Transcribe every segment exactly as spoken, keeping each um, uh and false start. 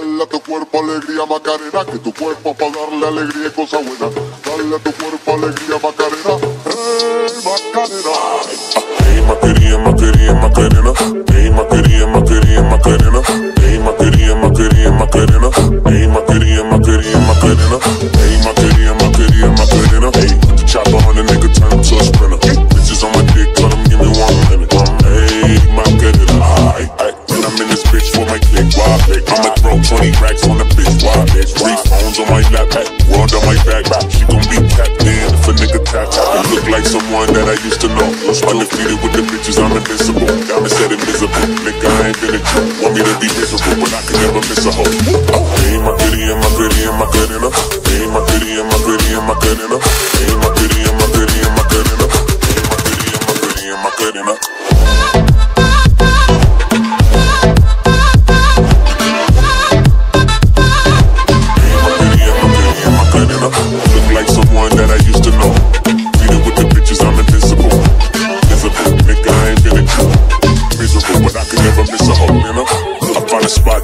Dale a tu cuerpo alegría, Macarena, que tu cuerpo para darle alegría y cosa buena. Dale a tu cuerpo alegría, Macarena, hey, Macarena. Hey, Macarena, Macarena, Macarena. Hey, Macarena, Macarena, Macarena. Hey, Macarena, Macarena, Macarena. Hey, Macarena, Macarena, Macarena. Hey, Macarena, Macarena, Macarena. Hey, chop on the nigga, turn him to a sprinter. Bitches on my dick, let him give me one minute. Hey, Macarena. When I'm in this bitch for my click, why click? I'ma throw twenty racks on the bitch, why bitch? Three phones on my lap, world on my back. She gon' be tapped in if a nigga tapped. I look like someone that I used to know. Undefeated with the bitches, I'm invincible. Diamond said invisible, nigga, I ain't been a crew. Want me to be miserable, but I can never miss a hoe. Hey, my goodie and my goodie and my goodie and my goodie. Hey, my goodie and my goodie and my goodie and my goodie. Hey, my goodie and my goodie and my goodie and my goodie. Hey, my goodie and my goodie and my goodie.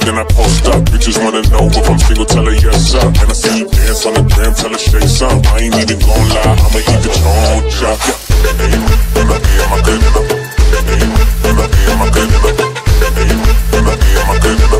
Then I post up, bitches wanna know if I'm single, tell her yes up. When I see you dance on the gram, tell her shake some. I ain't even gon' lie, I'ma eat the drone job. Hey, when I be in my good enough. Hey, when I be in my good enough. Hey, when I be in my good enough.